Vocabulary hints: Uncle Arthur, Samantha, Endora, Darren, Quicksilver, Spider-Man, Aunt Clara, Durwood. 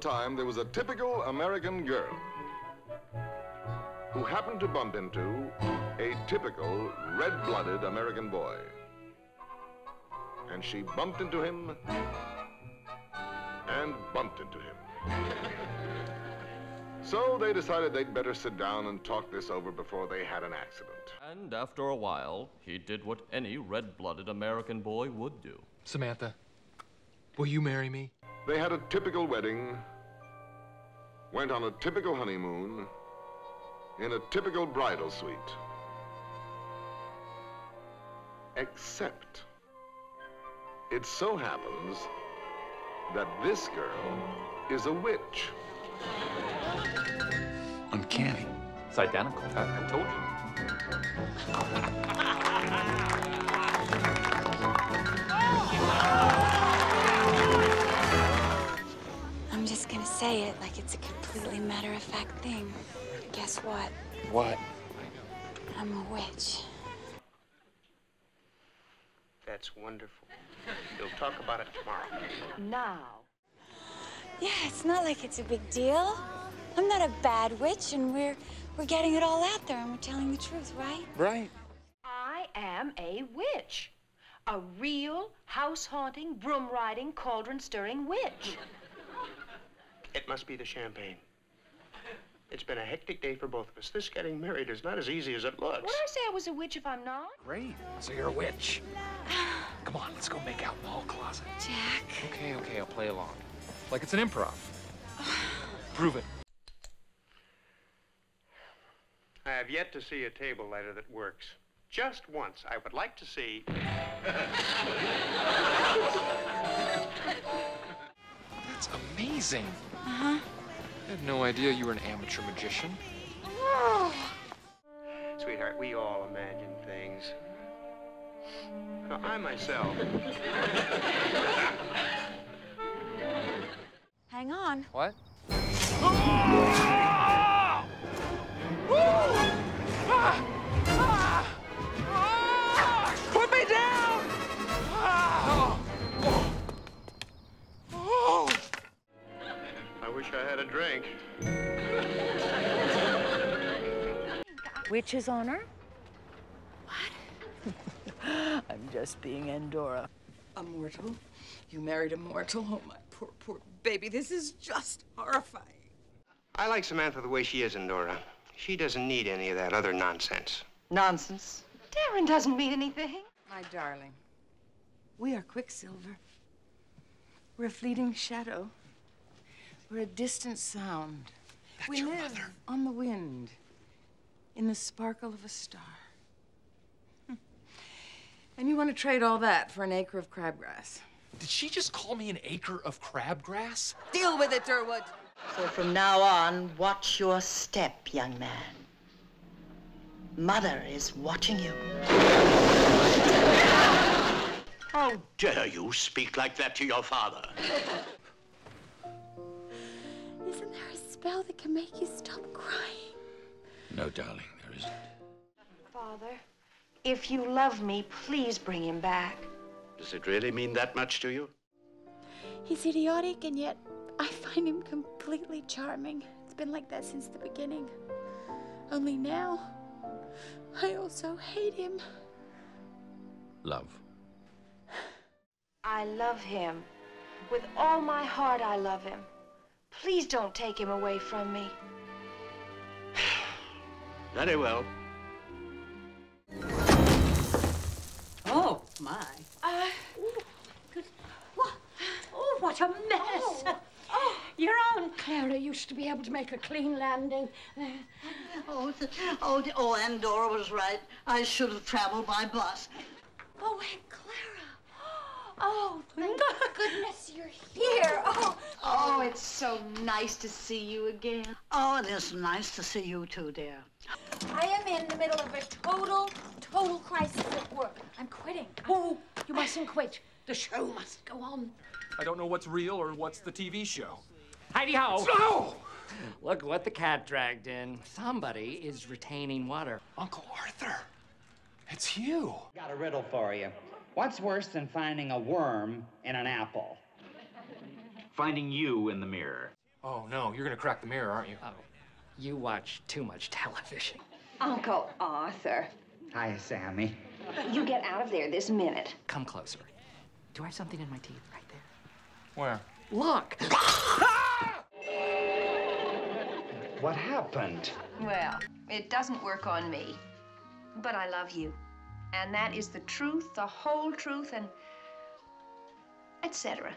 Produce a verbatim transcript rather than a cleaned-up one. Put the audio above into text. Time there was a typical American girl who happened to bump into a typical red-blooded American boy. And she bumped into him and bumped into him. So they decided they'd better sit down and talk this over before they had an accident. And after a while, he did what any red-blooded American boy would do. Samantha, will you marry me? They had a typical wedding, went on a typical honeymoon in a typical bridal suite. Except it so happens that this girl is a witch. Uncanny. It's identical. I, I told you. I'm just gonna say it like it's a completely matter-of-fact thing. Guess what? What? I'm a witch. That's wonderful. We'll talk about it tomorrow. Now. Yeah, it's not like it's a big deal. I'm not a bad witch, and we're we're getting it all out there, and we're telling the truth, right? Right. I am a witch. A real, house-haunting, broom-riding, cauldron-stirring witch. It must be the champagne. It's been a hectic day for both of us. This getting married is not as easy as it looks. Would I say I was a witch if I'm not? Great. So you're a witch. Come on, let's go make out in the hall closet. Jack. Okay, okay, I'll play along. Like it's an improv. Prove it. I have yet to see a table lighter that works. Just once, I would like to see... That's amazing. Uh-huh. I had no idea you were an amateur magician. Oh. Sweetheart, we all imagine things. Now, I myself... Hang on. What? Ah! Ah! Ah! Ah! Put me down! Ah! Oh! Oh! I wish I had a drink. Witch's honor? What? I'm just being Endora. A mortal? You married a mortal? Oh, my poor, poor baby. This is just horrifying. I like Samantha the way she is, Endora. She doesn't need any of that other nonsense. Nonsense? Darren doesn't mean anything. My darling, we are Quicksilver. We're a fleeting shadow. We're a distant sound. That's we live mother. On the wind, in the sparkle of a star. And you want to trade all that for an acre of crabgrass? Did she just call me an acre of crabgrass? Deal with it, Durwood. So from now on, watch your step, young man. Mother is watching you. How dare you speak like that to your father? Isn't there a spell that can make you stop crying? No, darling, there isn't. Father, if you love me, please bring him back. Does it really mean that much to you? He's idiotic, and yet I find him completely charming. It's been like that since the beginning. Only now, I also hate him. Love. I love him. With all my heart, I love him. Please don't take him away from me. Very well. Oh, my. Uh, good. What? Oh, what a mess. Oh. Oh. Your Aunt Clara used to be able to make a clean landing. Oh, the, oh, the, oh, Endora was right. I should have traveled by bus. Oh, Aunt Clara. Oh. you're here. Oh, oh, it's so nice to see you again. Oh, it is nice to see you too, dear. I am in the middle of a total, total crisis at work. I'm quitting. Oh, you mustn't quit. The show must go on. I don't know what's real or what's the T V show. Hidey-ho! No! Look what the cat dragged in. Somebody is retaining water. Uncle Arthur, it's you. Got a riddle for you. What's worse than finding a worm in an apple? Finding you in the mirror. Oh, no, you're gonna crack the mirror, aren't you? Oh, you watch too much television. Uncle Arthur. Hi, Sammy. You get out of there this minute. Come closer. Do I have something in my teeth right there? Where? Look! What happened? Well, it doesn't work on me, but I love you. And that is the truth, the whole truth, and et cetera.